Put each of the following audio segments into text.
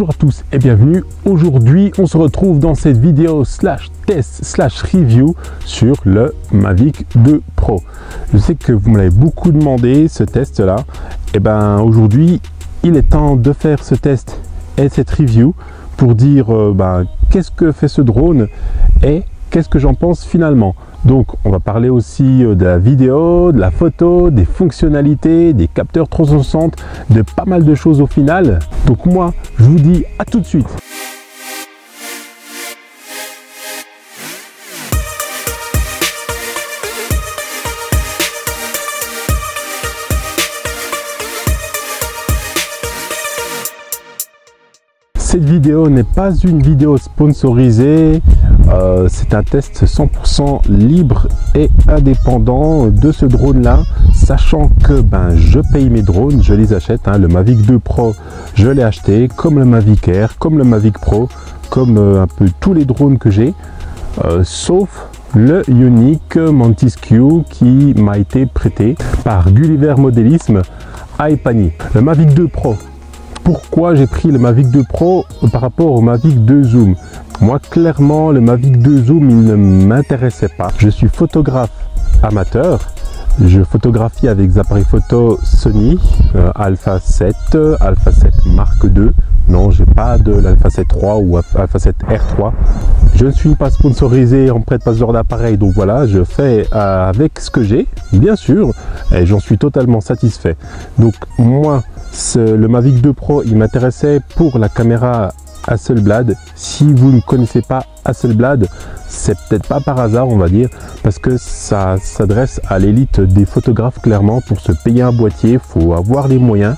Bonjour à tous et bienvenue. Aujourd'hui, on se retrouve dans cette vidéo /test/review sur le Mavic 2 Pro. Je sais que vous me l'avez beaucoup demandé, ce test-là. Et ben aujourd'hui, il est temps de faire ce test et cette review pour dire qu'est-ce que fait ce drone et qu'est-ce que j'en pense finalement. Donc on va parler aussi de la vidéo, de la photo, des fonctionnalités, des capteurs 360, de pas mal de choses au final. Donc moi, je vous dis à tout de suite. Cette vidéo n'est pas une vidéo sponsorisée, c'est un test 100% libre et indépendant de ce drone là, sachant que je paye mes drones, je les achète, le Mavic 2 Pro je l'ai acheté, comme le Mavic Air, comme le Mavic Pro, comme un peu tous les drones que j'ai, sauf le unique Mantis Q qui m'a été prêté par Gulliver Modélisme à Epany. Le Mavic 2 Pro. Pourquoi j'ai pris le Mavic 2 Pro par rapport au Mavic 2 Zoom? Moi, clairement, le Mavic 2 Zoom, il ne m'intéressait pas. Je suis photographe amateur. Je photographie avec des appareils photo Sony Alpha 7, Alpha 7 Mark 2. Non, j'ai pas de l'Alpha 7 III ou Alpha 7 R3. Je ne suis pas sponsorisé, on ne prête pas ce genre d'appareil. Donc voilà, je fais avec ce que j'ai, bien sûr, et j'en suis totalement satisfait. Donc moi, le Mavic 2 Pro, il m'intéressait pour la caméra Hasselblad. Si vous ne connaissez pas Hasselblad, c'est peut-être pas par hasard, on va dire, parce que ça s'adresse à l'élite des photographes, clairement. Pour se payer un boîtier, faut avoir les moyens.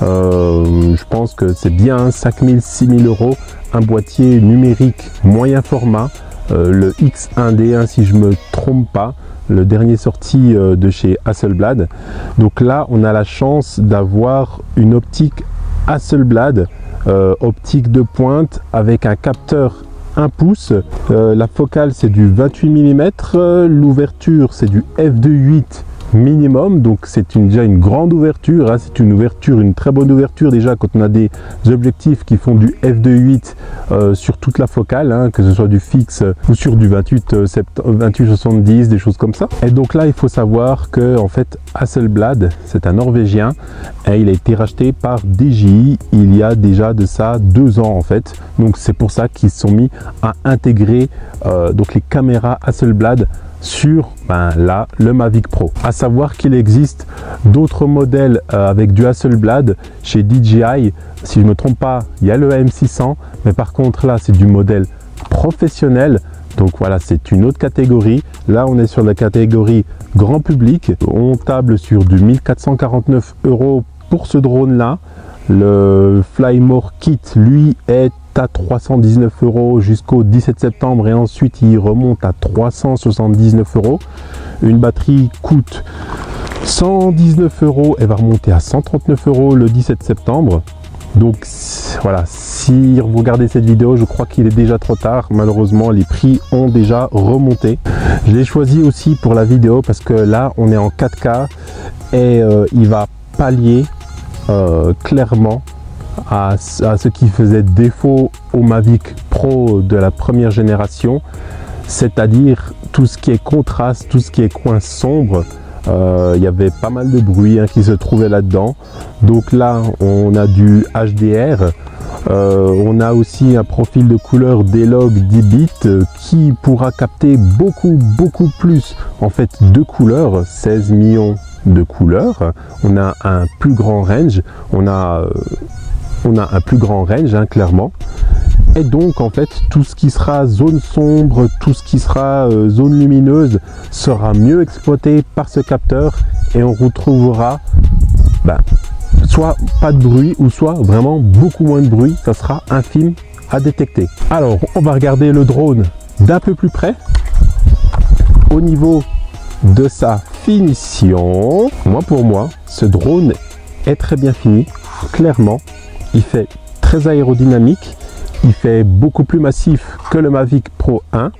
Je pense que c'est bien 5 000, 6 000 euros, un boîtier numérique moyen format, le X1D1 si je me trompe pas, le dernier sorti de chez Hasselblad. Donc là, on a la chance d'avoir une optique Hasselblad, optique de pointe avec un capteur 1 pouce, la focale c'est du 28 mm, l'ouverture c'est du f2.8 minimum, donc c'est déjà une grande ouverture, c'est une ouverture, une très bonne ouverture déjà quand on a des objectifs qui font du f2.8 sur toute la focale, que ce soit du fixe ou sur du 28-70, des choses comme ça. Et donc là, il faut savoir que en fait Hasselblad, c'est un Norvégien et il a été racheté par DJI il y a déjà de ça 2 ans en fait, donc c'est pour ça qu'ils se sont mis à intégrer donc les caméras Hasselblad sur là le Mavic Pro. À savoir qu'il existe d'autres modèles avec du Hasselblad chez DJI, si je me trompe pas il y a le M600, mais par contre là c'est du modèle professionnel, donc voilà, c'est une autre catégorie. Là on est sur la catégorie grand public, on table sur du 1 449 € pour ce drone là. Le Flymore Kit lui est à 319 € jusqu'au 17 septembre et ensuite il remonte à 379 €. Une batterie coûte 119 € et va remonter à 139 € le 17 septembre. Donc voilà, si vous regardez cette vidéo, je crois qu'il est déjà trop tard. Malheureusement, les prix ont déjà remonté. Je l'ai choisi aussi pour la vidéo parce que là, on est en 4K et il va pallier clairement à ce qui faisait défaut au Mavic Pro de la première génération, c'est-à-dire tout ce qui est contraste, tout ce qui est coin sombre. Il y avait pas mal de bruit qui se trouvait là-dedans. Donc là, on a du HDR. On a aussi un profil de couleur D-Log 10 bits qui pourra capter beaucoup plus en fait de couleurs, 16 millions de couleurs. On a un plus grand range. On a un plus grand range, clairement. Et donc en fait tout ce qui sera zone sombre, tout ce qui sera zone lumineuse sera mieux exploité par ce capteur et on retrouvera soit pas de bruit ou soit vraiment beaucoup moins de bruit. Ça sera infime à détecter. Alors on va regarder le drone d'un peu plus près au niveau de sa finition. Moi, pour moi, ce drone est très bien fini, clairement. Il fait très aérodynamique, il fait beaucoup plus massif que le Mavic Pro 1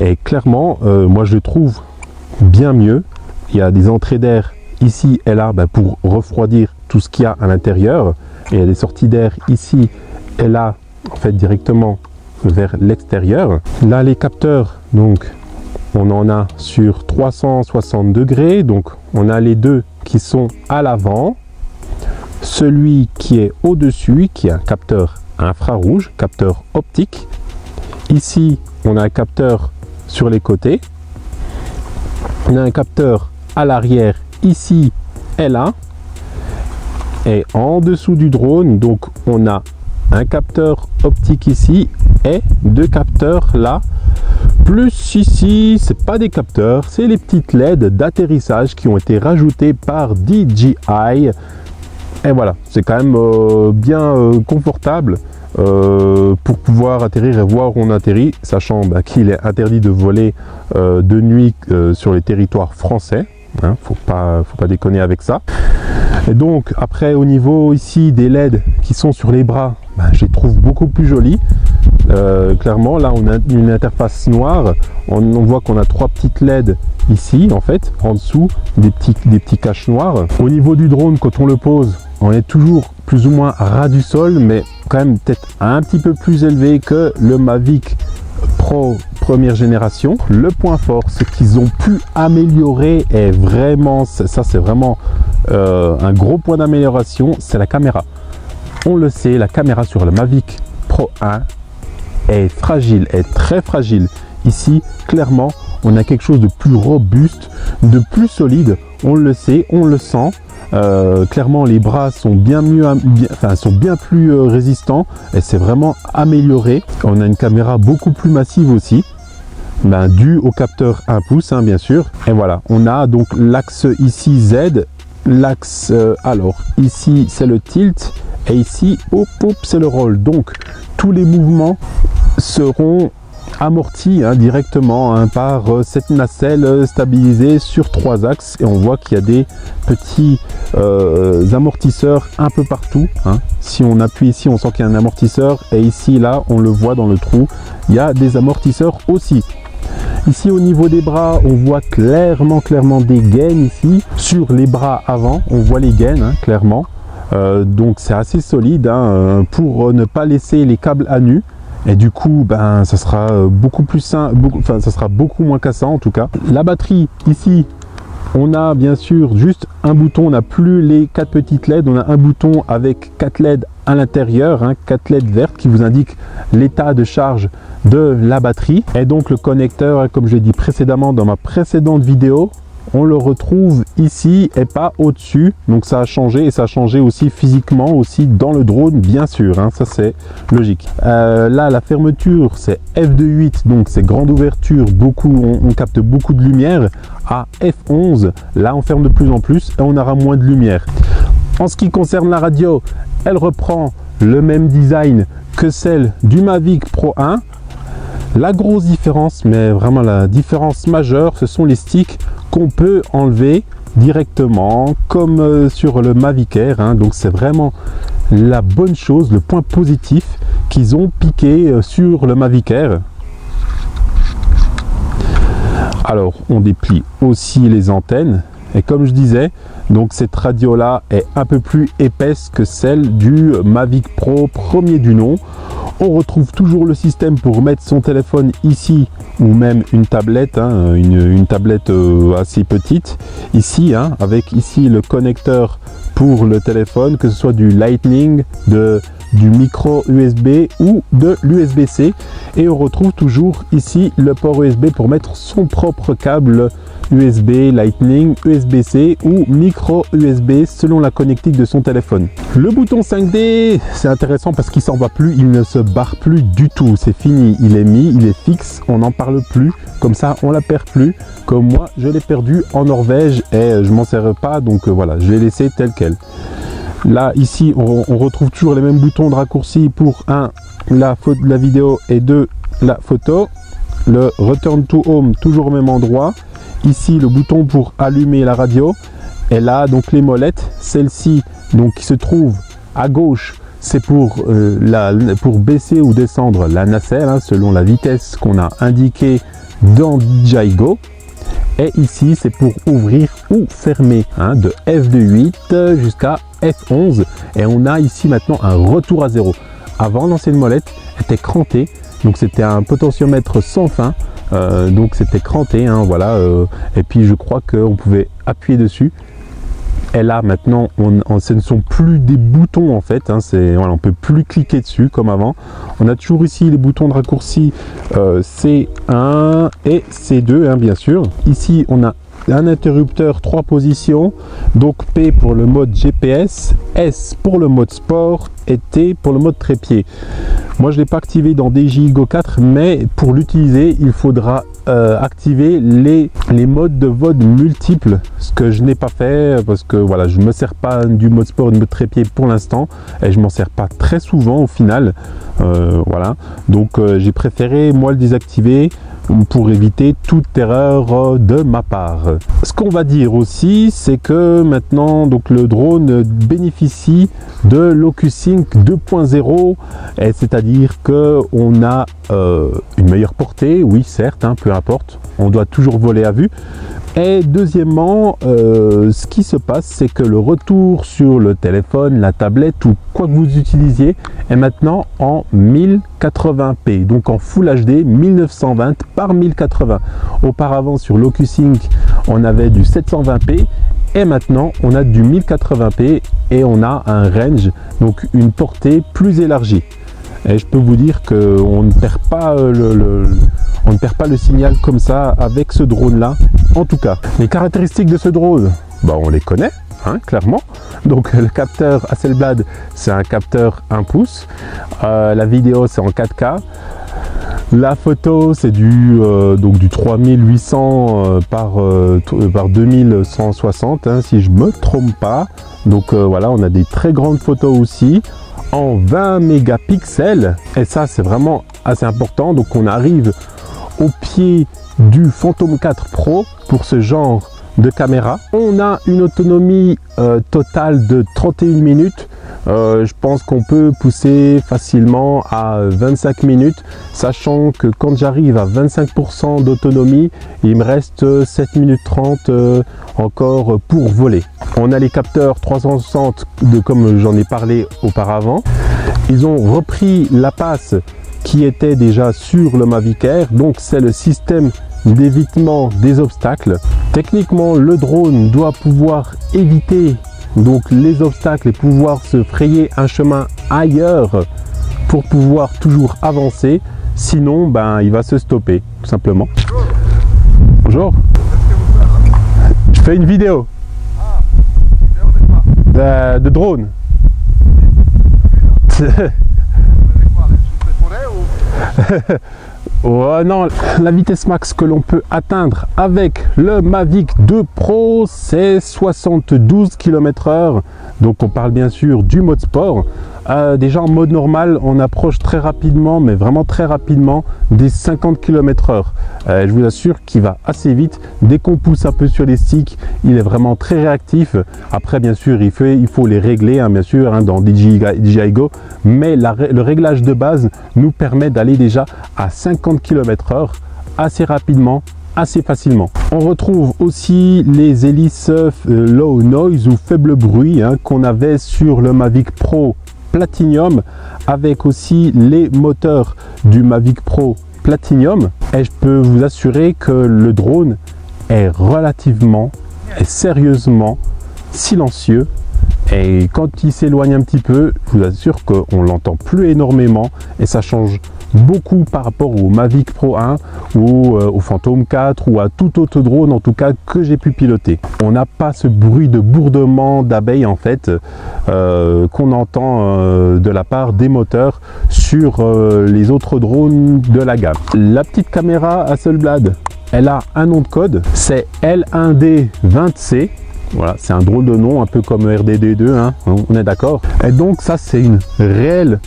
et clairement moi je le trouve bien mieux. Il y a des entrées d'air ici et là pour refroidir tout ce qu'il y a à l'intérieur, et il y a des sorties d'air ici est là en fait directement vers l'extérieur. Là les capteurs, donc on en a sur 360 degrés, donc on a les deux qui sont à l'avant, celui qui est au-dessus qui est un capteur infrarouge, capteur optique. Ici on a un capteur sur les côtés, on a un capteur à l'arrière ici et là, et en dessous du drone donc on a un capteur optique ici et deux capteurs là, plus ici c'est pas des capteurs, c'est les petites LED d'atterrissage qui ont été rajoutées par DJI. Et voilà, c'est quand même bien confortable pour pouvoir atterrir et voir où on atterrit, sachant qu'il est interdit de voler de nuit sur les territoires français, hein, faut pas déconner avec ça. Et donc après au niveau ici des LED qui sont sur les bras, je les trouve beaucoup plus jolies. Clairement là on a une interface noire, on voit qu'on a trois petites LED ici en fait, en dessous des petits caches noirs. Au niveau du drone quand on le pose, on est toujours plus ou moins à ras du sol, mais quand même peut-être un petit peu plus élevé que le Mavic Pro première génération. Le point fort, c'est qu'ils ont pu améliorer, et vraiment ça c'est vraiment un gros point d'amélioration, c'est la caméra. On le sait, la caméra sur le Mavic Pro 1 est fragile, est très fragile. Ici clairement on a quelque chose de plus robuste, de plus solide, on le sait, on le sent. Clairement les bras sont bien plus résistants, et c'est vraiment amélioré. On a une caméra beaucoup plus massive aussi, due au capteur 1 pouce hein, bien sûr. Et voilà, on a donc l'axe ici Z, l'axe alors ici c'est le tilt, et ici c'est le roll. Donc tous les mouvements seront amorti hein, directement hein, par cette nacelle stabilisée sur trois axes, et on voit qu'il y a des petits amortisseurs un peu partout hein. Si on appuie ici on sent qu'il y a un amortisseur, et ici là on le voit dans le trou, il y a des amortisseurs aussi. Ici au niveau des bras on voit clairement des gaines ici sur les bras avant, on voit les gaines hein, clairement. Donc c'est assez solide hein, pour ne pas laisser les câbles à nu. Et du coup, ça sera beaucoup plus sain, ça sera beaucoup moins cassant en tout cas. La batterie, ici, on a bien sûr juste un bouton, on n'a plus les quatre petites LED, on a un bouton avec quatre LED à l'intérieur, hein, quatre LED vertes qui vous indiquent l'état de charge de la batterie. Et donc le connecteur, comme je l'ai dit précédemment dans ma précédente vidéo, on le retrouve ici et pas au-dessus, donc ça a changé, et ça a changé aussi physiquement aussi dans le drone bien sûr, hein, ça c'est logique. Là la fermeture c'est F2.8, donc c'est grande ouverture, on capte beaucoup de lumière. À F11, là on ferme de plus en plus et on aura moins de lumière. En ce qui concerne la radio, elle reprend le même design que celle du Mavic Pro 1. La grosse différence, mais vraiment la différence majeure, ce sont les sticks qu'on peut enlever directement comme sur le Mavic Air hein. Donc c'est vraiment la bonne chose, le point positif qu'ils ont piqué sur le Mavic Air. Alors on déplie aussi les antennes, et comme je disais, donc cette radio là est un peu plus épaisse que celle du Mavic Pro premier du nom. On retrouve toujours le système pour mettre son téléphone ici, ou même une tablette, hein, une tablette assez petite ici, hein, avec ici le connecteur pour le téléphone, que ce soit du Lightning, du micro USB ou de l'USB-C. Et on retrouve toujours ici le port USB pour mettre son propre câble USB, Lightning, USB-C ou micro USB selon la connectique de son téléphone. Le bouton 5D, c'est intéressant parce qu'il s'en va plus, il ne se barre plus du tout, c'est fini, il est mis, il est fixe, on n'en parle plus, comme ça on la perd plus, comme moi je l'ai perdu en Norvège et je m'en sers pas, donc voilà, je l'ai laissé tel quel. Là ici on retrouve toujours les mêmes boutons de raccourci pour la vidéo et deux la photo, le return to home toujours au même endroit. Ici le bouton pour allumer la radio, et là donc les molettes, celle-ci donc qui se trouve à gauche, c'est pour baisser ou descendre la nacelle hein, selon la vitesse qu'on a indiquée dans DJI Go. Et ici c'est pour ouvrir ou fermer hein, de F2.8 jusqu'à F11, et on a ici maintenant un retour à zéro. avant l'ancienne molette était crantée, donc c'était un potentiomètre sans fin, donc c'était cranté, hein, voilà, et puis je crois qu'on pouvait appuyer dessus. Et là maintenant, ce ne sont plus des boutons en fait, hein, voilà, on ne peut plus cliquer dessus comme avant. On a toujours ici les boutons de raccourci C1 et C2, hein, bien sûr. Ici on a un interrupteur 3 positions, donc P pour le mode GPS, S pour le mode sport et T pour le mode trépied. Moi je ne l'ai pas activé dans DJI Go 4, mais pour l'utiliser il faudra activer les modes de vote multiples, ce que je n'ai pas fait parce que voilà, je ne me sers pas du mode sport et du mode trépied pour l'instant, et je m'en sers pas très souvent au final, voilà, donc j'ai préféré moi le désactiver pour éviter toute erreur de ma part. Ce qu'on va dire aussi, c'est que maintenant donc le drone bénéficie de l'OcuSync 2.0, et c'est-à-dire que on a une meilleure portée, oui certes, hein, peu importe, on doit toujours voler à vue. Et deuxièmement, ce qui se passe, c'est que le retour sur le téléphone, la tablette ou quoi que vous utilisiez est maintenant en 1080p, donc en Full HD 1920 par 1080. Auparavant, sur l'OcuSync, on avait du 720p et maintenant, on a du 1080p et on a un range, donc une portée plus élargie. Et je peux vous dire qu'on ne perd pas le signal comme ça avec ce drone là. En tout cas, les caractéristiques de ce drone, bah on les connaît, hein, clairement. Donc le capteur Hasselblad, c'est un capteur 1 pouce, la vidéo c'est en 4K, la photo c'est du 3800 par 2160, hein, si je me trompe pas. Donc voilà, on a des très grandes photos aussi en 20 mégapixels, et ça c'est vraiment assez important. Donc on arrive au pied du Phantom 4 Pro pour ce genre de caméra. On a une autonomie totale de 31 minutes, je pense qu'on peut pousser facilement à 25 minutes, sachant que quand j'arrive à 25% d'autonomie, il me reste 7 minutes 30 encore pour voler. On a les capteurs 360 comme j'en ai parlé auparavant. Ils ont repris la passe qui était déjà sur le Mavic Air, donc c'est le système d'évitement des obstacles. Techniquement, le drone doit pouvoir éviter donc les obstacles et pouvoir se frayer un chemin ailleurs pour pouvoir toujours avancer, sinon ben il va se stopper tout simplement. Bonjour, je fais une vidéo de drone. Oh non, la vitesse max que l'on peut atteindre avec le Mavic 2 Pro, c'est 72 km/h. Donc on parle bien sûr du mode sport. Déjà en mode normal, on approche très rapidement, mais vraiment très rapidement, des 50 km/h. Je vous assure qu'il va assez vite. Dès qu'on pousse un peu sur les sticks, il est vraiment très réactif. Après bien sûr, il faut les régler, hein, bien sûr, hein, dans DJI Go. Mais le réglage de base nous permet d'aller déjà à 50 km/h assez rapidement, assez facilement. On retrouve aussi les hélices low noise ou faible bruit, hein, qu'on avait sur le Mavic Pro Platinum, avec aussi les moteurs du Mavic Pro Platinum, et je peux vous assurer que le drone est relativement et sérieusement silencieux, et quand il s'éloigne un petit peu, je vous assure qu'on l'entend plus énormément, et ça change beaucoup par rapport au Mavic Pro 1 ou au Phantom 4 ou à tout autre drone en tout cas que j'ai pu piloter. On n'a pas ce bruit de bourdement d'abeilles en fait qu'on entend de la part des moteurs sur les autres drones de la gamme. La petite caméra Hasselblad, elle a un nom de code, c'est L1D20C. Voilà, c'est un drôle de nom, un peu comme RDD2, hein, on est d'accord. Et donc ça c'est une réelle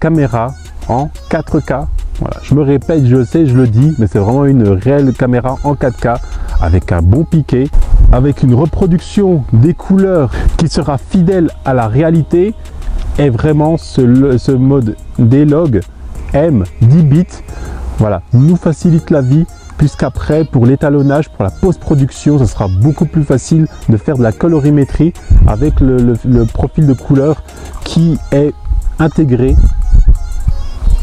caméra en 4K, voilà, je me répète, je sais, je le dis, mais c'est vraiment une réelle caméra en 4K avec un bon piqué, avec une reproduction des couleurs qui sera fidèle à la réalité. Et vraiment ce mode D-Log M10 bits, voilà, nous facilite la vie, puisqu'après pour l'étalonnage, pour la post-production, ce sera beaucoup plus facile de faire de la colorimétrie avec le profil de couleur qui est intégré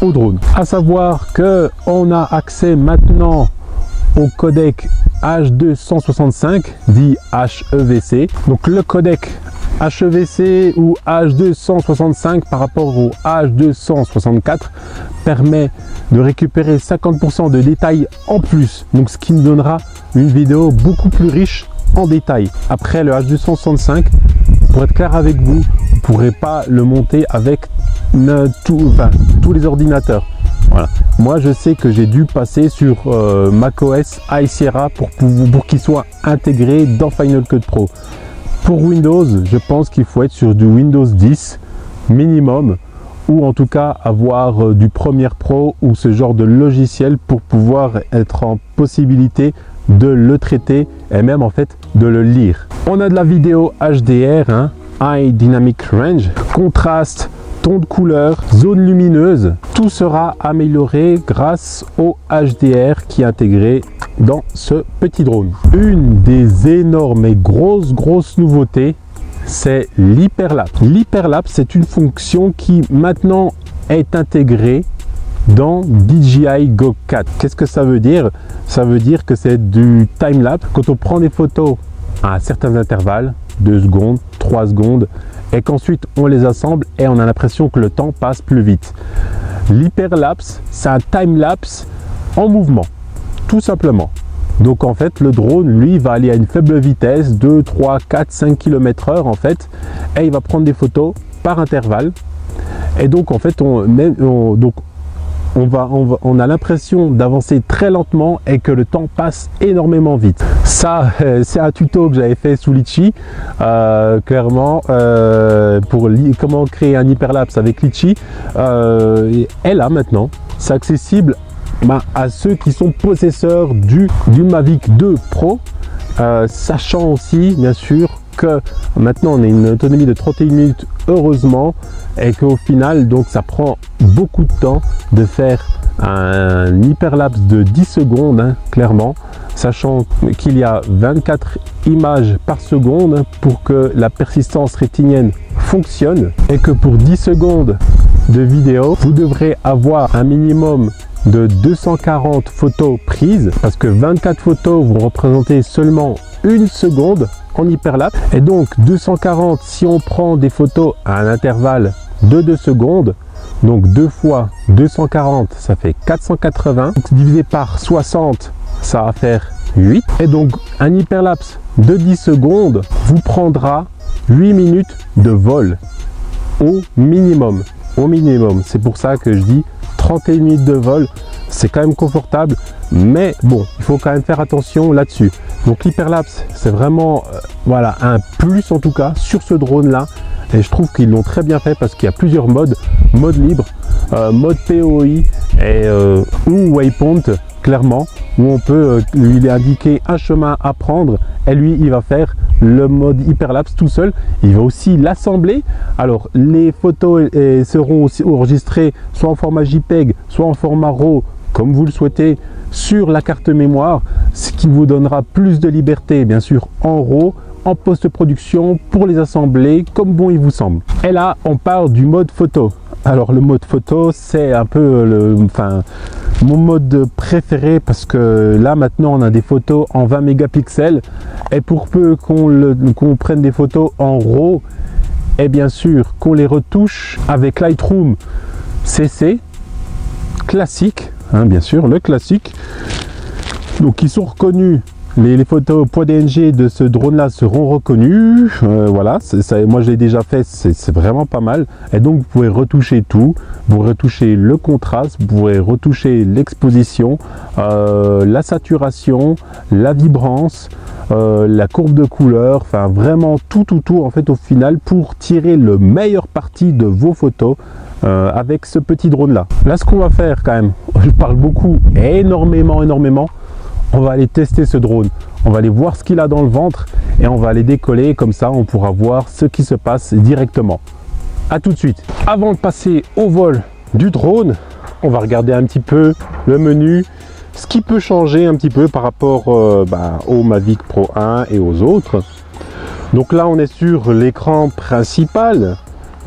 au drone. À savoir que on a accès maintenant au codec H265 dit HEVC. Donc le codec HEVC ou H265 par rapport au H264 permet de récupérer 50% de détails en plus, donc ce qui nous donnera une vidéo beaucoup plus riche en détail. Après le H265, pour être clair avec vous, vous ne pourrez pas le monter avec tous les ordinateurs. Voilà. Moi je sais que j'ai dû passer sur macOS High Sierra pour qu'il soit intégré dans Final Cut Pro. Pour Windows, je pense qu'il faut être sur du Windows 10 minimum, ou en tout cas avoir du Premiere Pro ou ce genre de logiciel pour pouvoir être en possibilité de le traiter et même en fait de le lire. On a de la vidéo HDR, hein, High Dynamic Range, contraste, ton de couleur, zone lumineuse, tout sera amélioré grâce au HDR qui est intégré dans ce petit drone. Une des énormes et grosses nouveautés, c'est l'hyperlapse. L'hyperlapse, c'est une fonction qui maintenant est intégrée dans DJI Go 4. Qu'est-ce que ça veut dire? Ça veut dire que c'est du time-lapse. Quand on prend des photos à certains intervalles, 2 secondes, 3 secondes, et qu'ensuite on les assemble et on a l'impression que le temps passe plus vite. L'hyperlapse, c'est un time-lapse en mouvement, tout simplement. Donc en fait, le drone, lui, va aller à une faible vitesse, 2, 3, 4, 5 km/h en fait, et il va prendre des photos par intervalle. Et donc en fait, on a l'impression d'avancer très lentement et que le temps passe énormément vite. Ça, c'est un tuto que j'avais fait sous Litchi, clairement, pour comment créer un hyperlapse avec Litchi. Et là maintenant, c'est accessible à ceux qui sont possesseurs du Mavic 2 Pro, sachant aussi bien sûr que maintenant on a une autonomie de 31 minutes heureusement, et qu'au final donc ça prend beaucoup de temps de faire un hyperlapse de 10 secondes, hein, clairement, sachant qu'il y a 24 images par seconde pour que la persistance rétinienne fonctionne, et que pour 10 secondes de vidéo vous devrez avoir un minimum de 240 photos prises, parce que 24 photos vont représenter seulement une seconde en hyperlapse, et donc 240 si on prend des photos à un intervalle de 2 secondes, donc 2 fois 240 ça fait 480, donc divisé par 60 ça va faire 8, et donc un hyperlapse de 10 secondes vous prendra 8 minutes de vol au minimum. C'est pour ça que je dis 31 minutes de vol, c'est quand même confortable, mais bon, il faut quand même faire attention là-dessus. Donc l'hyperlapse, c'est vraiment voilà, un plus en tout cas sur ce drone-là, et je trouve qu'ils l'ont très bien fait parce qu'il y a plusieurs modes, mode libre, mode POI et ou waypoint, clairement, où on peut lui indiquer un chemin à prendre, et lui, il va faire le mode hyperlapse tout seul. Il va aussi l'assembler. Alors les photos seront aussi enregistrées soit en format JPEG, soit en format RAW, comme vous le souhaitez, sur la carte mémoire, ce qui vous donnera plus de liberté, bien sûr, en RAW, en post-production, pour les assembler comme bon il vous semble. Et là, on part du mode photo. Alors le mode photo, c'est un peu mon mode préféré, parce que là maintenant on a des photos en 20 mégapixels, et pour peu qu'on prenne des photos en RAW et bien sûr qu'on les retouche avec Lightroom CC classique, hein, bien sûr le classique, donc ils sont reconnus. Les photos poids DNG de ce drone là seront reconnues, voilà, moi je l'ai déjà fait, c'est vraiment pas mal, et donc vous pouvez retoucher tout, vous pouvez retoucher le contraste, vous pouvez retoucher l'exposition, la saturation, la vibrance, la courbe de couleur, enfin vraiment tout en fait au final, pour tirer le meilleur parti de vos photos avec ce petit drone là. Là ce qu'on va faire quand même, je parle beaucoup, énormément, on va aller tester ce drone, on va aller voir ce qu'il a dans le ventre et on va aller décoller, comme ça on pourra voir ce qui se passe directement. A tout de suite. Avant de passer au vol du drone, on va regarder un petit peu le menu, ce qui peut changer un petit peu par rapport au Mavic Pro 1 et aux autres. Donc là on est sur l'écran principal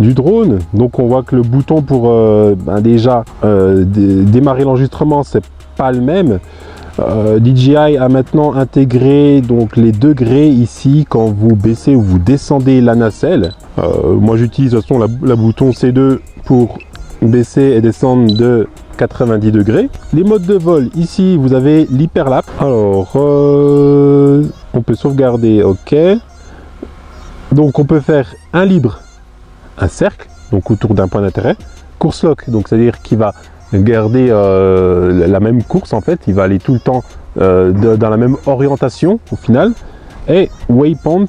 du drone. Donc on voit que le bouton pour démarrer l'enregistrement, c'est pas le même. DJI a maintenant intégré donc les degrés ici quand vous baissez ou vous descendez la nacelle. Moi j'utilise de toute façon la bouton C2 pour baisser et descendre de 90 degrés. Les modes de vol, ici vous avez l'hyperlapse. Alors on peut sauvegarder, ok. Donc on peut faire un libre, un cercle, donc autour d'un point d'intérêt, course lock, donc c'est-à-dire qu'il va garder la même course en fait, il va aller tout le temps dans la même orientation au final, et waypoint,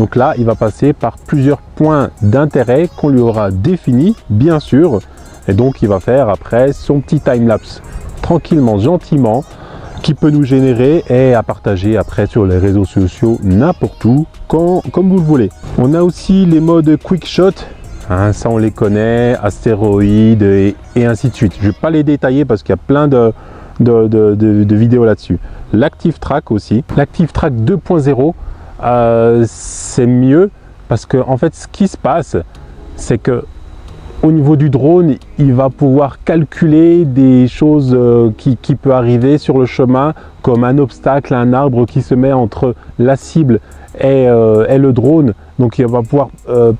donc là il va passer par plusieurs points d'intérêt qu'on lui aura défini bien sûr, et donc il va faire après son petit time-lapse tranquillement, gentiment, qui peut nous générer et à partager après sur les réseaux sociaux n'importe où, quand, comme vous le voulez. On a aussi les modes quick shot. Hein, ça on les connaît, astéroïdes et ainsi de suite. Je ne vais pas les détailler parce qu'il y a plein de vidéos là-dessus. L'active track aussi. L'active track 2.0, c'est mieux parce que en fait ce qui se passe, c'est que au niveau du drone, il va pouvoir calculer des choses qui peuvent arriver sur le chemin, comme un obstacle, un arbre qui se met entre la cible et le drone. Donc il va pouvoir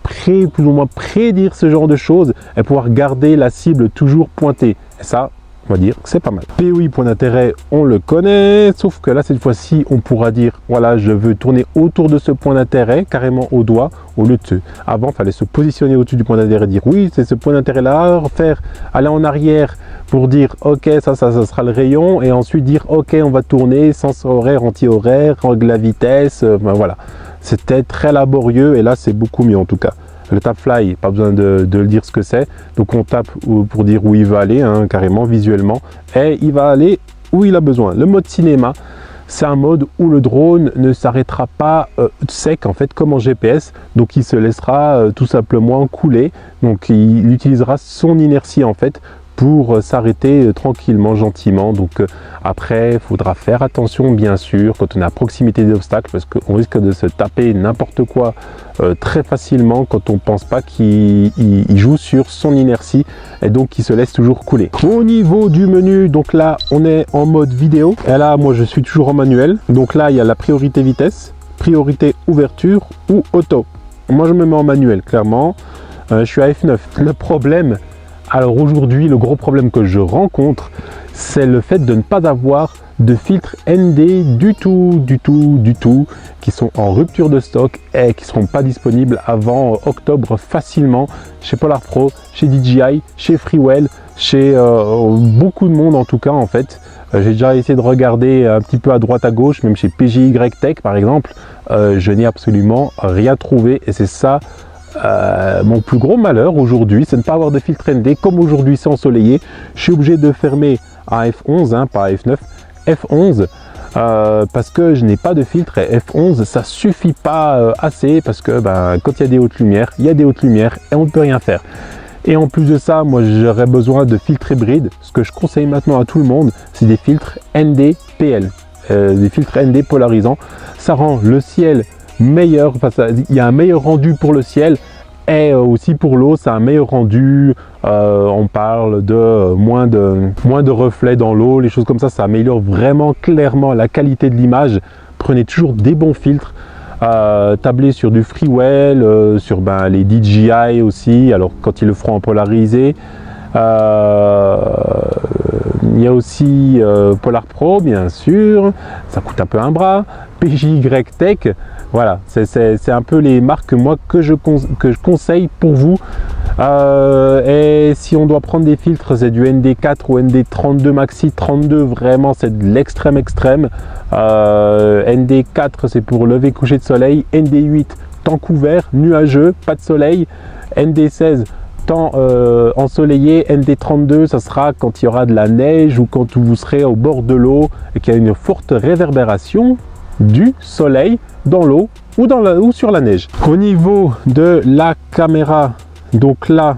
plus ou moins prédire ce genre de choses et pouvoir garder la cible toujours pointée. Et ça, on va dire que c'est pas mal. POI, point d'intérêt, on le connaît, sauf que là, cette fois-ci, on pourra dire, voilà, je veux tourner autour de ce point d'intérêt, carrément au doigt, au lieu de... Avant, il fallait se positionner au-dessus du point d'intérêt, dire oui, c'est ce point d'intérêt-là, faire aller en arrière pour dire, ok, ça sera le rayon, et ensuite dire, ok, on va tourner, sens horaire, anti-horaire, angle de la vitesse, ben voilà. C'était très laborieux, et là, c'est beaucoup mieux en tout cas. Le tap fly, pas besoin de le dire ce que c'est, donc on tape pour dire où il va aller, hein, carrément visuellement, et il va aller où il a besoin. Le mode cinéma, c'est un mode où le drone ne s'arrêtera pas sec en fait, comme en GPS, donc il se laissera tout simplement couler, donc il utilisera son inertie en fait pour s'arrêter tranquillement, gentiment. Donc après, il faudra faire attention bien sûr quand on est à proximité des obstacles, parce qu'on risque de se taper n'importe quoi très facilement quand on ne pense pas qu'il joue sur son inertie, et donc il se laisse toujours couler. Au niveau du menu, donc là on est en mode vidéo, et là moi je suis toujours en manuel, donc là il y a la priorité vitesse, priorité ouverture ou auto. Moi je me mets en manuel clairement, je suis à F9. Le problème, alors aujourd'hui, le gros problème que je rencontre, c'est le fait de ne pas avoir de filtres ND du tout, qui sont en rupture de stock et qui ne seront pas disponibles avant octobre facilement chez PolarPro, chez DJI, chez Freewell, chez beaucoup de monde en tout cas en fait. J'ai déjà essayé de regarder un petit peu à droite à gauche, même chez PGY Tech par exemple, je n'ai absolument rien trouvé, et c'est ça. Mon plus gros malheur aujourd'hui, c'est de ne pas avoir de filtre ND. Comme aujourd'hui c'est ensoleillé, je suis obligé de fermer à F11, hein, pas à F9, F11, parce que je n'ai pas de filtre, et F11 ça suffit pas assez, parce que ben, quand il y a des hautes lumières, il y a des hautes lumières et on ne peut rien faire. Et en plus de ça, moi j'aurais besoin de filtres hybrides. Ce que je conseille maintenant à tout le monde, c'est des filtres ND PL, des filtres ND polarisants. Ça rend le ciel meilleur, enfin, il y a un meilleur rendu pour le ciel, et aussi pour l'eau, c'est un meilleur rendu. On parle de moins de reflets dans l'eau, les choses comme ça, ça améliore vraiment clairement la qualité de l'image. Prenez toujours des bons filtres, tablez sur du Freewell, sur ben, les DJI aussi, alors quand ils le feront en polarisé. Il y a aussi PolarPro bien sûr, ça coûte un peu un bras, PGY Tech, voilà, c'est un peu les marques moi que je conseille pour vous. Et si on doit prendre des filtres, c'est du ND4 ou ND32 Maxi. 32 vraiment c'est de l'extrême extrême. ND4 c'est pour lever coucher de soleil, ND8 temps couvert, nuageux, pas de soleil, ND16 temps ensoleillé, ND32 ça sera quand il y aura de la neige ou quand vous serez au bord de l'eau et qu'il y a une forte réverbération du soleil dans l'eau ou sur la neige. Au niveau de la caméra, donc là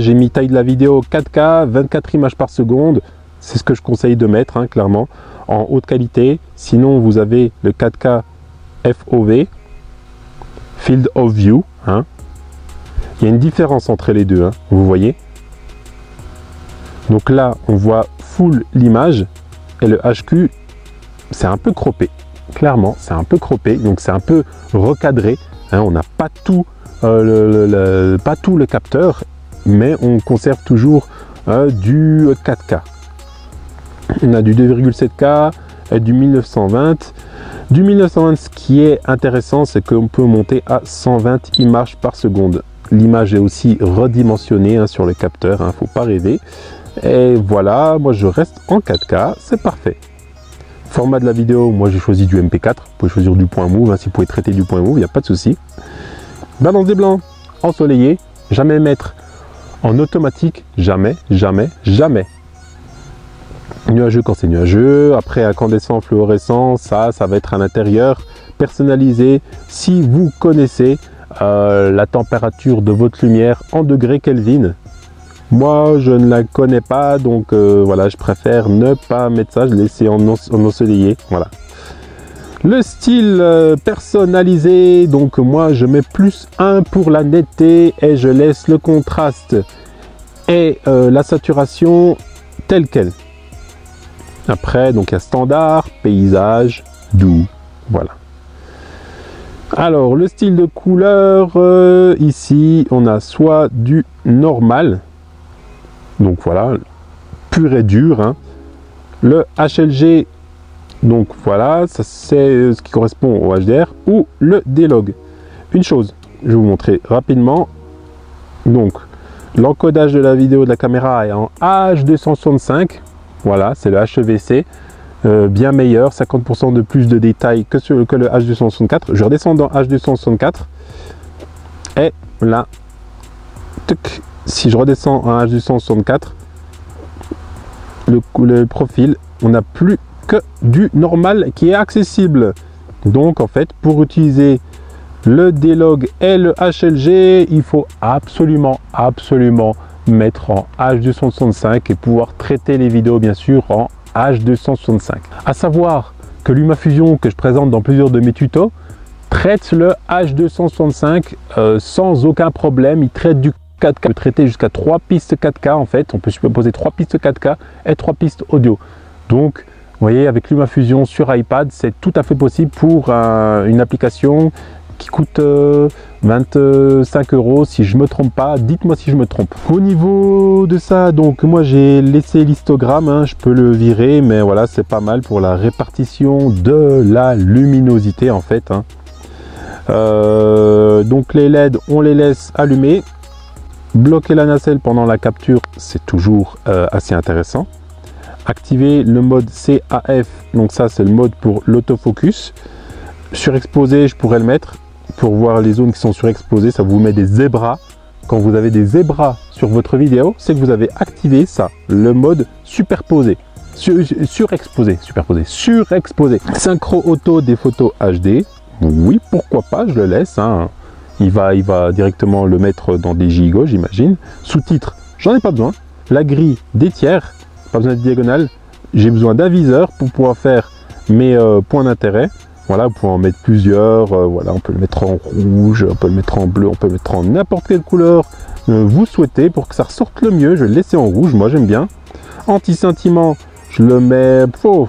j'ai mis taille de la vidéo 4K, 24 images par seconde, c'est ce que je conseille de mettre hein, clairement en haute qualité, sinon vous avez le 4K FOV, Field of View hein, Il y a une différence entre les deux, hein, vous voyez. Donc là, on voit full l'image et le HQ, c'est un peu croppé. Clairement, c'est un peu croppé, donc c'est un peu recadré. Hein, on n'a pas tout, pas tout le capteur, mais on conserve toujours du 4K. On a du 2,7K, du 1920. Du 1920, ce qui est intéressant, c'est qu'on peut monter à 120 images par seconde. L'image est aussi redimensionnée hein, sur le capteur, hein, faut pas rêver. Et voilà, moi je reste en 4K, c'est parfait. Format de la vidéo, moi j'ai choisi du MP4, vous pouvez choisir du point move, hein, si vous pouvez traiter du point move, il n'y a pas de souci. Balance des blancs, ensoleillé, jamais mettre en automatique, jamais, jamais, jamais. Nuageux quand c'est nuageux, après incandescent, fluorescent, ça va être à l'intérieur, personnalisé, si vous connaissez la température de votre lumière en degrés Kelvin. Moi, je ne la connais pas, donc voilà, je préfère ne pas mettre ça, je laisse en ensoleillé, voilà. Le style personnalisé, donc moi, je mets plus 1 pour la netteté et je laisse le contraste et la saturation telle qu'elle. Après, donc il y a standard, paysage, doux, voilà. Alors, le style de couleur, ici, on a soit du normal, donc voilà, pur et dur, hein. Le HLG, donc voilà, ça c'est ce qui correspond au HDR, ou le D-Log. Une chose, je vais vous montrer rapidement, donc l'encodage de la vidéo de la caméra est en H265, voilà, c'est le HEVC, bien meilleur, 50% de plus de détails que le H264. Je redescends dans H264, et là, tuc, si je redescends en H264, le profil, on n'a plus que du normal qui est accessible. Donc en fait, pour utiliser le D-Log et le HLG, il faut absolument, absolument mettre en H265 et pouvoir traiter les vidéos bien sûr en H265. À savoir que LumaFusion, que je présente dans plusieurs de mes tutos, traite le H265 sans aucun problème, il traite du 4K, on peut traiter jusqu'à 3 pistes 4K en fait, on peut superposer 3 pistes 4K et 3 pistes audio. Donc, vous voyez, avec LumaFusion sur iPad, c'est tout à fait possible pour une application qui coûte 25 € si je me trompe pas, dites-moi si je me trompe. Au niveau de ça, donc moi j'ai laissé l'histogramme, hein, je peux le virer, mais voilà, c'est pas mal pour la répartition de la luminosité en fait. Hein. Donc les LED, on les laisse allumer. Bloquer la nacelle pendant la capture, c'est toujours assez intéressant. Activer le mode CAF, donc ça c'est le mode pour l'autofocus. Surexposé, je pourrais le mettre pour voir les zones qui sont surexposées, ça vous met des zébras. Quand vous avez des zébras sur votre vidéo, c'est que vous avez activé ça, le mode superposé, surexposé. Synchro auto des photos HD, oui, pourquoi pas, je le laisse, hein. Il va directement le mettre dans des gigots, j'imagine. Sous-titres, j'en ai pas besoin. La grille des tiers, pas besoin de diagonale. J'ai besoin d'aviseur pour pouvoir faire mes points d'intérêt. Voilà, vous pouvez en mettre plusieurs. Voilà, on peut le mettre en rouge, on peut le mettre en bleu, on peut le mettre en n'importe quelle couleur vous souhaitez pour que ça ressorte le mieux. Je vais le laisser en rouge, moi j'aime bien. Anti-scintillement, je le mets. Oh.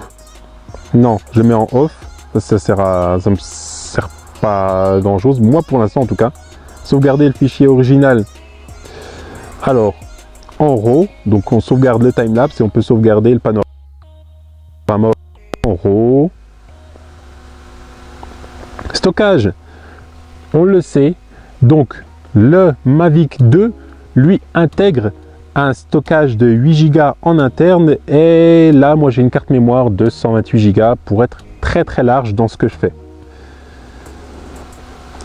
Non, je le mets en off. Ça me sert pas. Pas grand chose, moi pour l'instant en tout cas. Sauvegarder le fichier original, alors en RAW, donc on sauvegarde le timelapse et on peut sauvegarder le panorama en RAW. Stockage, on le sait, donc le Mavic 2 lui intègre un stockage de 8 Go en interne, et là moi j'ai une carte mémoire de 128 Go pour être très large dans ce que je fais.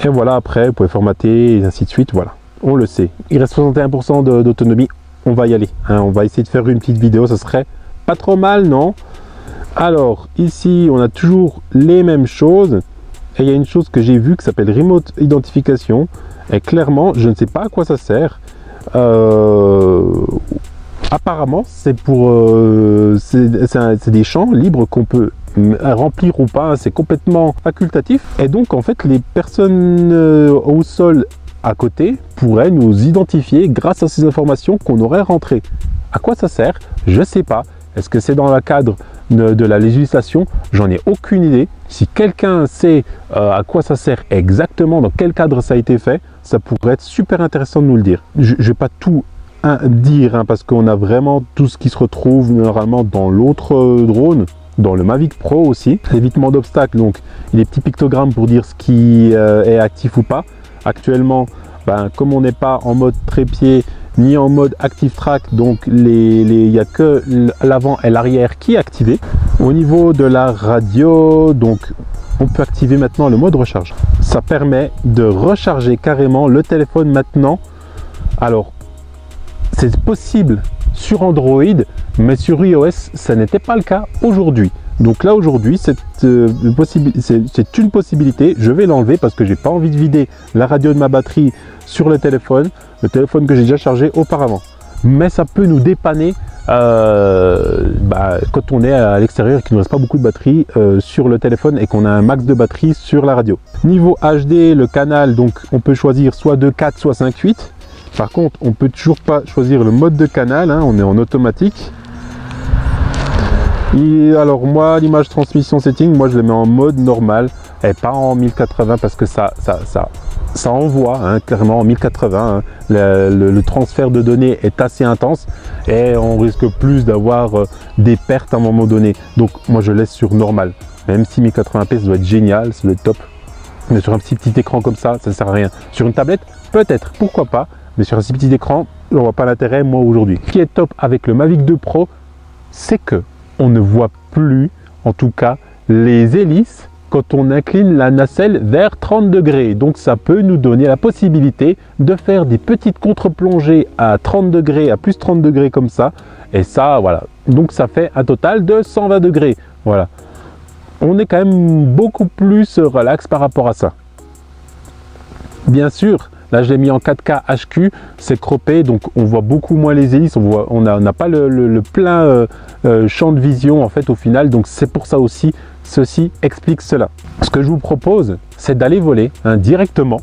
Et voilà, après, vous pouvez formater et ainsi de suite, voilà, on le sait. Il reste 61% d'autonomie, on va y aller. Hein, on va essayer de faire une petite vidéo, ça serait pas trop mal, non? Alors, ici, on a toujours les mêmes choses. Et il y a une chose que j'ai vue qui s'appelle Remote Identification. Et clairement, je ne sais pas à quoi ça sert. Apparemment, c'est pour... c'est des champs libres qu'on peut... à remplir ou pas, c'est complètement facultatif, et donc en fait les personnes au sol à côté pourrait nous identifier grâce à ces informations qu'on aurait rentrées. À quoi ça sert? Je ne sais pas. Est-ce que c'est dans le cadre de la législation? J'en ai aucune idée. Si quelqu'un sait à quoi ça sert exactement, dans quel cadre ça a été fait, ça pourrait être super intéressant de nous le dire. Je ne vais pas tout dire parce qu'on a vraiment tout ce qui se retrouve normalement dans l'autre drone, dans le Mavic Pro aussi. L'évitement d'obstacles, donc les petits pictogrammes pour dire ce qui est actif ou pas. Actuellement, comme on n'est pas en mode trépied ni en mode active track, donc il n'y a que l'avant et l'arrière qui est activé. Au niveau de la radio, donc on peut activer maintenant le mode recharge. Ça permet de recharger carrément le téléphone maintenant. Alors c'est possible sur Android, mais sur iOS ça n'était pas le cas aujourd'hui. Donc là aujourd'hui c'est une possibilité. Je vais l'enlever parce que j'ai pas envie de vider la radio de ma batterie sur le téléphone que j'ai déjà chargé auparavant. Mais ça peut nous dépanner quand on est à l'extérieur et qu'il ne reste pas beaucoup de batterie sur le téléphone et qu'on a un max de batterie sur la radio. Niveau HD, le canal, donc on peut choisir soit 2.4 soit 5.8. Par contre, on peut toujours pas choisir le mode de canal, hein, on est en automatique. Et alors moi, l'image transmission setting, moi je le mets en mode normal et pas en 1080 parce que ça envoie, hein, clairement en 1080. Hein. Le transfert de données est assez intense et on risque plus d'avoir des pertes à un moment donné. Donc moi je laisse sur normal, même si 1080p ça doit être génial, c'est le top. Mais sur un petit écran comme ça ne sert à rien. Sur une tablette, peut-être, pourquoi pas. Mais sur un si petit écran, on ne voit pas l'intérêt, moi, aujourd'hui. Ce qui est top avec le Mavic 2 Pro, c'est que on ne voit plus, en tout cas, les hélices quand on incline la nacelle vers 30 degrés. Donc, ça peut nous donner la possibilité de faire des petites contre-plongées à 30 degrés, à plus 30 degrés comme ça. Et ça, voilà. Donc, ça fait un total de 120 degrés. Voilà. On est quand même beaucoup plus relax par rapport à ça. Bien sûr, là, je l'ai mis en 4K HQ, c'est croppé, donc on voit beaucoup moins les hélices, on n'a pas le plein champ de vision en fait au final, donc c'est pour ça aussi, ceci explique cela. Ce que je vous propose, c'est d'aller voler directement.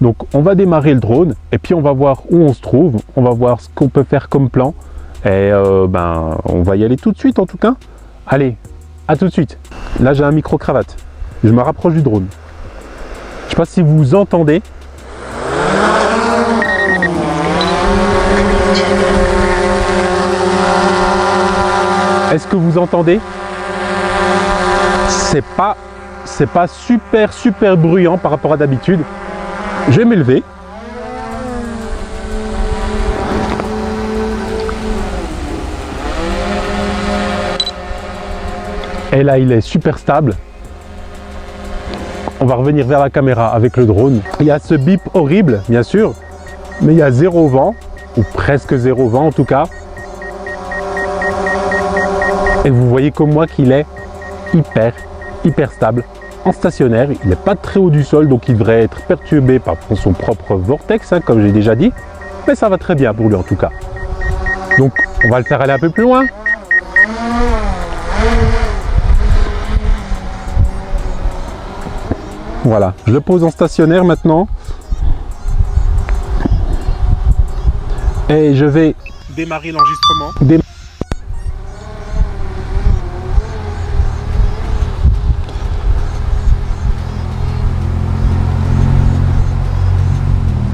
Donc on va démarrer le drone et puis on va voir où on se trouve, on va voir ce qu'on peut faire comme plan et on va y aller tout de suite en tout cas. Allez, à tout de suite. Là, j'ai un micro-cravate, je me rapproche du drone. Je ne sais pas si vous entendez. Est-ce que vous entendez? C'est pas super bruyant par rapport à d'habitude. Je vais m'élever. Et là, il est super stable. On va revenir vers la caméra avec le drone. Il y a ce bip horrible, bien sûr, mais il y a zéro vent, ou presque zéro vent en tout cas. Et vous voyez comme moi qu'il est hyper stable en stationnaire. Il n'est pas très haut du sol, donc il devrait être perturbé par son propre vortex, hein, comme j'ai déjà dit. Mais ça va très bien pour lui en tout cas. Donc on va le faire aller un peu plus loin. Voilà, je le pose en stationnaire maintenant. Et je vais démarrer l'enregistrement.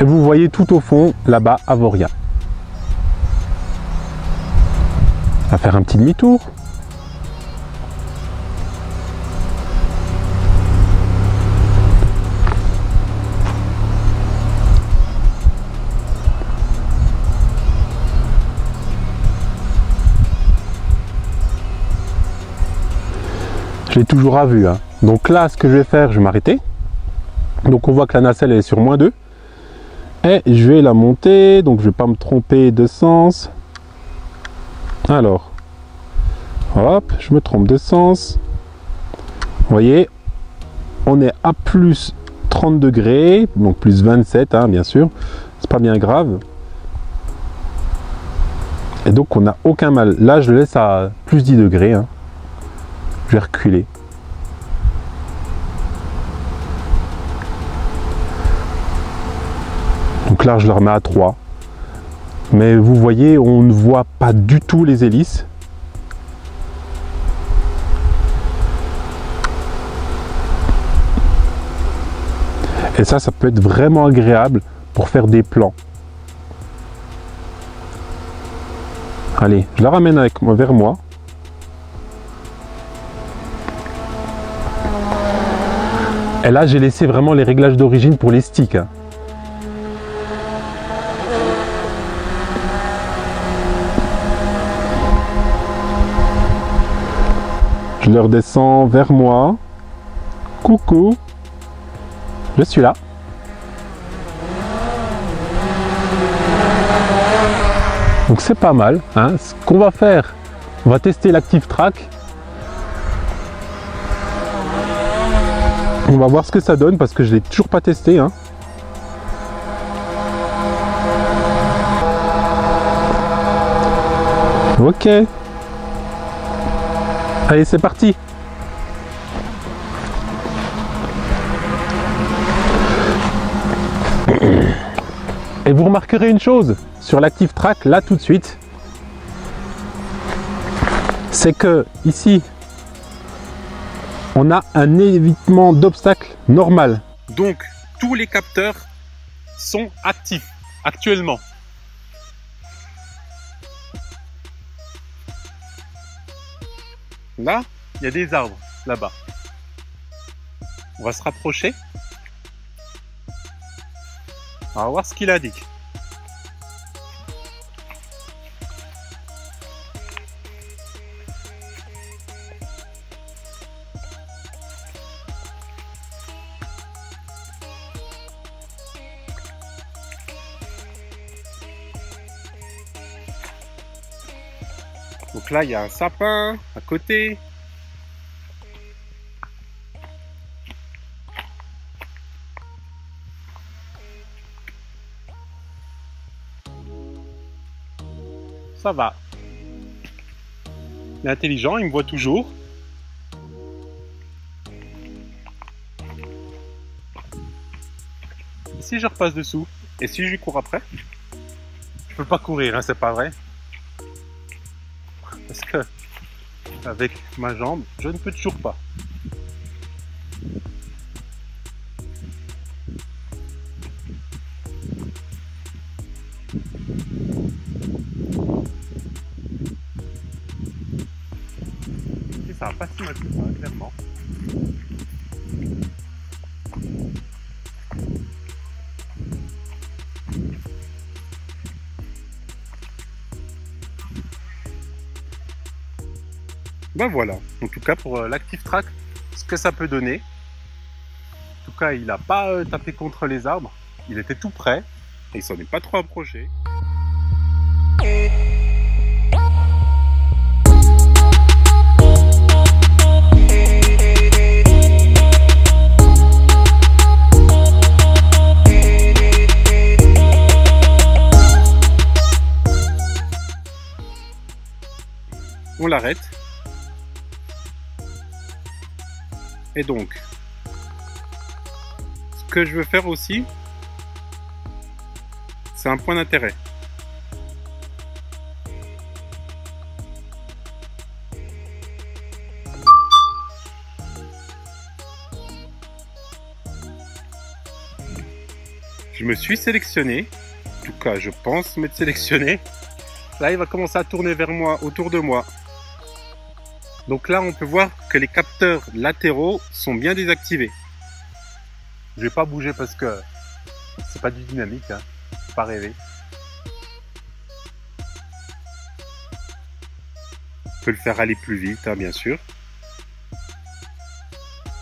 Et vous voyez tout au fond, là-bas, Avoriaz. On va faire un petit demi-tour. Je l'ai toujours à vue. Hein. Donc là, ce que je vais faire, je vais m'arrêter. Donc on voit que la nacelle est sur moins 2. Et je vais la monter, donc je ne vais pas me tromper de sens. Alors, hop, je me trompe de sens. Vous voyez, on est à plus 30 degrés, donc plus 27, hein, bien sûr. C'est pas bien grave. Et donc on n'a aucun mal. Là, je le laisse à plus 10 degrés. Hein. Je vais reculer. Donc là, je le remets à 3. Mais vous voyez, on ne voit pas du tout les hélices. Et ça, ça peut être vraiment agréable pour faire des plans. Allez, je la ramène avec moi, vers moi. Et là, j'ai laissé vraiment les réglages d'origine pour les sticks. Je le redescends vers moi. Coucou, je suis là. Donc c'est pas mal, hein. Ce qu'on va faire, on va tester l'active track. On va voir ce que ça donne parce que je ne l'ai toujours pas testé, hein. Ok. Allez, c'est parti. Et vous remarquerez une chose sur l'active track là tout de suite, c'est que ici on a un évitement d'obstacles normal. Donc tous les capteurs sont actifs actuellement. Là, il y a des arbres là-bas. On va se rapprocher. On va voir ce qu'il indique. Donc là, il y a un sapin à côté. Ça va. Il est intelligent, il me voit toujours. Et si je repasse dessous, et si je lui cours après, je peux pas courir, hein, c'est pas vrai. Parce que avec ma jambe, je ne peux toujours pas. Et ça va pas si mal que ça, clairement. Ben voilà, en tout cas pour l'Active Track, ce que ça peut donner. En tout cas, il n'a pas tapé contre les arbres, il était tout près et il s'en est pas trop approché. On l'arrête. Et donc, ce que je veux faire aussi, c'est un point d'intérêt. Je me suis sélectionné, en tout cas je pense m'être sélectionné. Là il va commencer à tourner vers moi, autour de moi. Donc là, on peut voir que les capteurs latéraux sont bien désactivés. Je vais pas bouger parce que c'est pas du dynamique, hein. Faut pas rêver. On peut le faire aller plus vite, hein, bien sûr.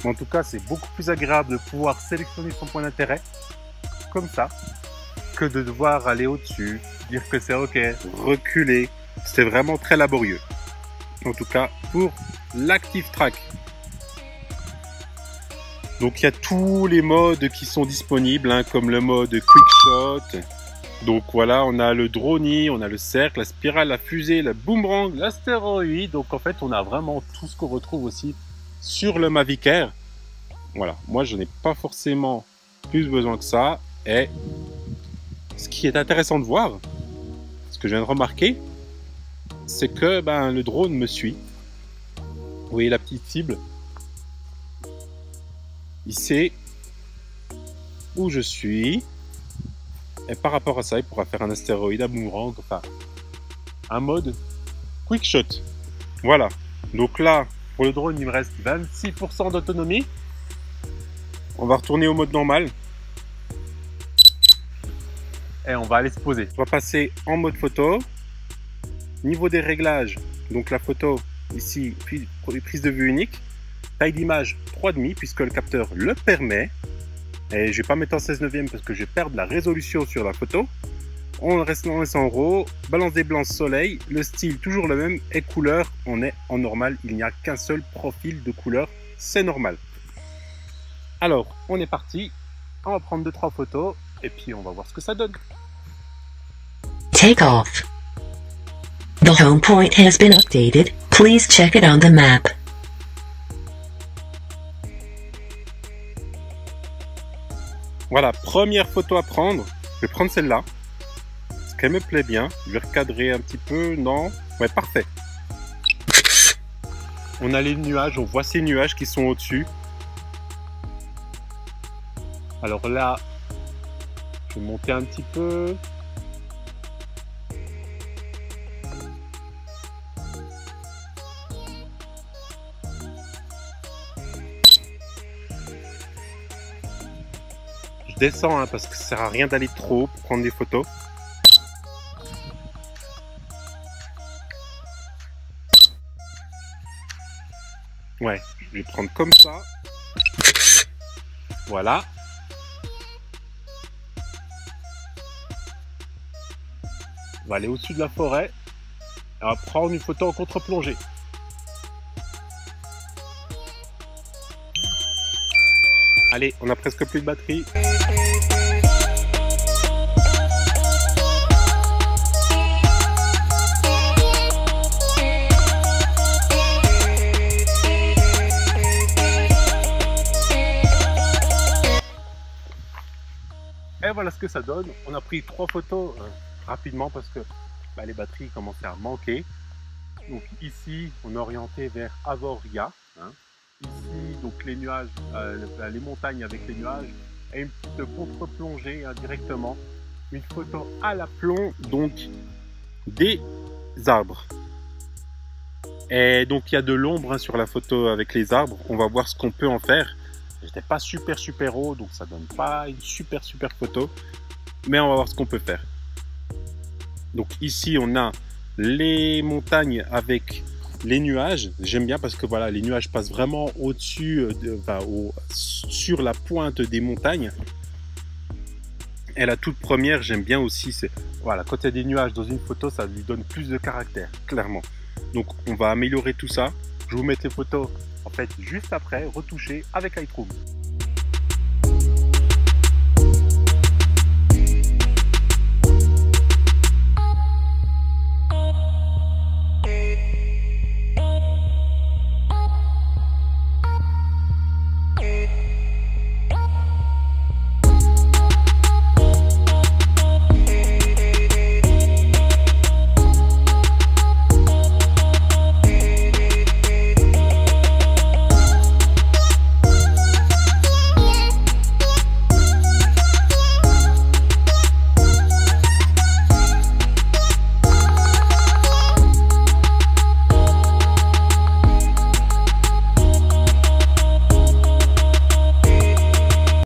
Mais en tout cas, c'est beaucoup plus agréable de pouvoir sélectionner son point d'intérêt comme ça que de devoir aller au-dessus, dire que c'est OK, reculer. C'était vraiment très laborieux. En tout cas pour l'Active Track. Donc il y a tous les modes qui sont disponibles, hein, comme le mode Quick Shot. Donc voilà, on a le drone, on a le cercle, la spirale, la fusée, la boomerang, l'astéroïde. Donc en fait, on a vraiment tout ce qu'on retrouve aussi sur le Mavic Air. Voilà, moi je n'ai pas forcément plus besoin que ça. Et ce qui est intéressant de voir, ce que je viens de remarquer, c'est que le drone me suit. Vous voyez la petite cible, il sait où je suis, et par rapport à ça, il pourra faire un astéroïde, un boomerang, enfin, un mode quick shot. Voilà, donc là, pour le drone, il me reste 26% d'autonomie. On va retourner au mode normal. Et on va aller se poser. On va passer en mode photo. Niveau des réglages, donc la photo ici, puis prise de vue unique. Taille d'image 3,5 puisque le capteur le permet. Et je ne vais pas mettre en 16/9 parce que je vais perdre la résolution sur la photo. On reste en RAW. Balance des blancs soleil. Le style toujours le même. Et couleur, on est en normal. Il n'y a qu'un seul profil de couleur. C'est normal. Alors, on est parti. On va prendre 2-3 photos. Et puis on va voir ce que ça donne. Take off. The home point has been updated. Please check it on the map. Voilà, première photo à prendre. Je vais prendre celle-là. Parce qu'elle me plaît bien. Je vais recadrer un petit peu. Non. Ouais, parfait. On a les nuages. On voit ces nuages qui sont au-dessus. Alors là... je vais monter un petit peu. Je descends hein, parce que ça sert à rien d'aller trop haut pour prendre des photos. Ouais, je vais prendre comme ça. Voilà. On va aller au-dessus de la forêt et on va prendre une photo en contre-plongée. Allez, on a presque plus de batterie. Et voilà ce que ça donne. On a pris 3 photos. Rapidement parce que les batteries commençaient à manquer. Donc ici on est orienté vers Avoriaz hein. Ici donc les nuages, les montagnes avec les nuages et une petite contre-plongée directement, une photo à l'aplomb donc des arbres. Et donc il y a de l'ombre hein, sur la photo avec les arbres. On va voir ce qu'on peut en faire. J'étais pas super haut donc ça donne pas une super photo, mais on va voir ce qu'on peut faire. Donc ici on a les montagnes avec les nuages. J'aime bien parce que voilà, les nuages passent vraiment au-dessus, sur la pointe des montagnes. Et la toute première, j'aime bien aussi, c'est voilà, quand il y a des nuages dans une photo, ça lui donne plus de caractère, clairement. Donc on va améliorer tout ça. Je vous mets les photos en fait juste après, retouchées avec Lightroom.